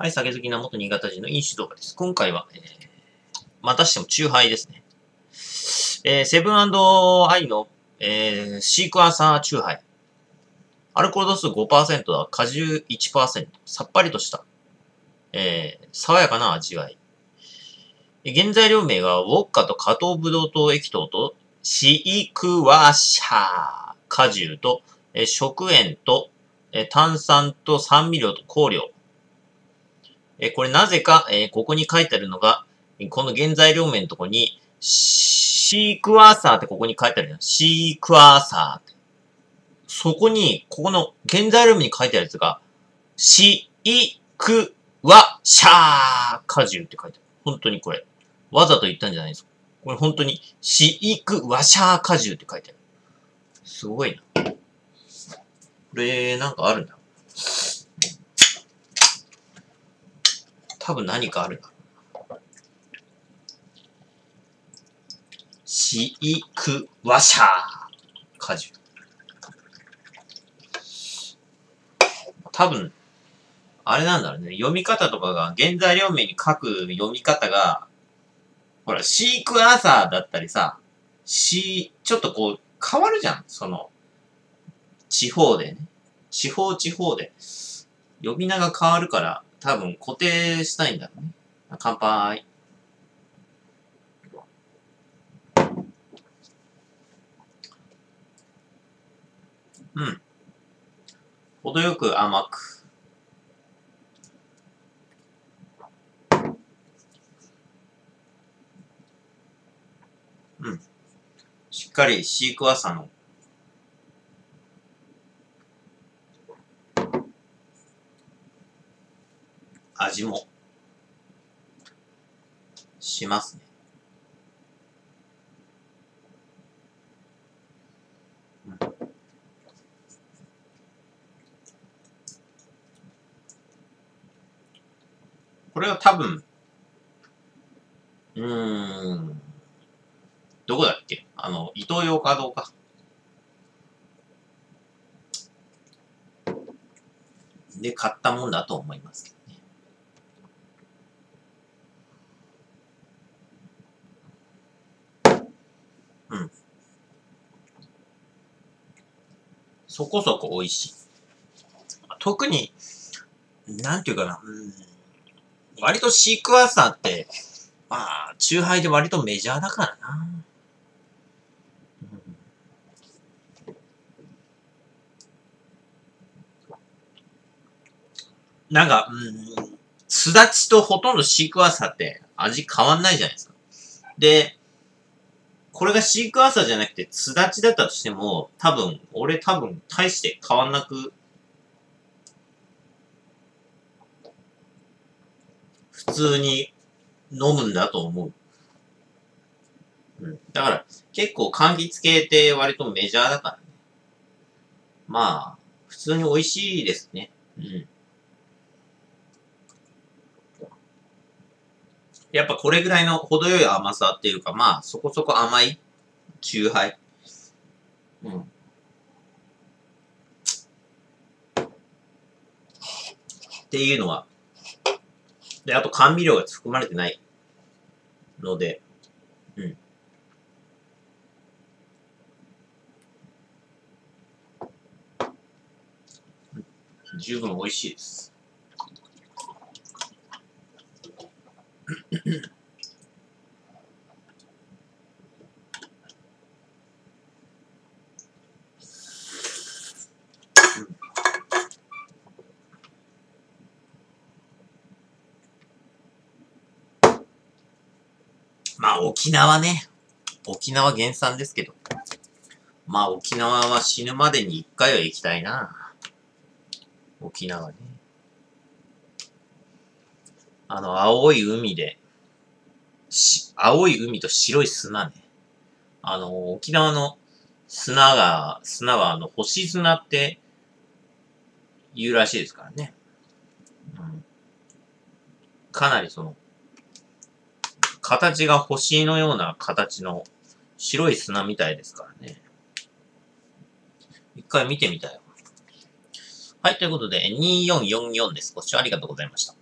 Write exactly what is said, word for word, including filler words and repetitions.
はい、酒好きな元新潟人の飲酒動画です。今回は、えー、またしてもチューハイですね。えー、セブン&アイの、えー、シークワンサーチューハイ。アルコール度数 ごパーセント だ。果汁 いちパーセント。さっぱりとした、えー、爽やかな味わい。原材料名がウォッカと果糖ブドウ糖液糖とシークワシャー。果汁と、えー、食塩と、えー、炭酸と酸味料と香料。え、これなぜか、えー、ここに書いてあるのが、この原材料名のとこに、シークワーサーってここに書いてあるじゃん。シークワーサーって。そこに、ここの原材料名に書いてあるやつが、シークワシャー果汁って書いてある。本当にこれ。わざと言ったんじゃないですか。これ本当に、シークワシャー果汁って書いてある。すごいな。これ、なんかあるんだ。多分何かあるな。シークワシャー果汁。多分、あれなんだろうね。読み方とかが、原材料名に書く読み方が、ほら、シークワーサーだったりさ、シー、ちょっとこう、変わるじゃん。その、地方でね。地方地方で。呼び名が変わるから、多分固定したいんだろうね。乾杯。うん。程よく甘く。うん。しっかりシークワーサーの味もしますね。うん、これは多分、うーん、どこだっけ？あの、イトーヨーカドーか。で、買ったもんだと思いますけど。うん。そこそこ美味しい。特に、なんていうかな、うん、割とシークワーサーって、まあ、チューハイで割とメジャーだからな。うん、なんか、うん、すだちとほとんどシークワーサーって味変わんないじゃないですか。で、これがシークワーサーじゃなくて、すだちだったとしても、多分、俺多分、大して変わんなく、普通に飲むんだと思う。うん。だから、結構柑橘系って割とメジャーだからね。まあ、普通に美味しいですね。うん。やっぱこれぐらいの程よい甘さっていうか、まあ、そこそこ甘いチューハイ。うん。っていうのは。で、あと甘味料が含まれてないので、うん。十分美味しいです。まあ沖縄ね。沖縄原産ですけど。まあ沖縄は死ぬまでに一回は行きたいな。沖縄ね。あの、青い海で、し、青い海と白い砂ね。あの、沖縄の砂が、砂はあの、星砂って言うらしいですからね。うん、かなりその、形が星のような形の白い砂みたいですからね。一回見てみたいわ。はい、ということで、にーよんよんよんです。ご視聴ありがとうございました。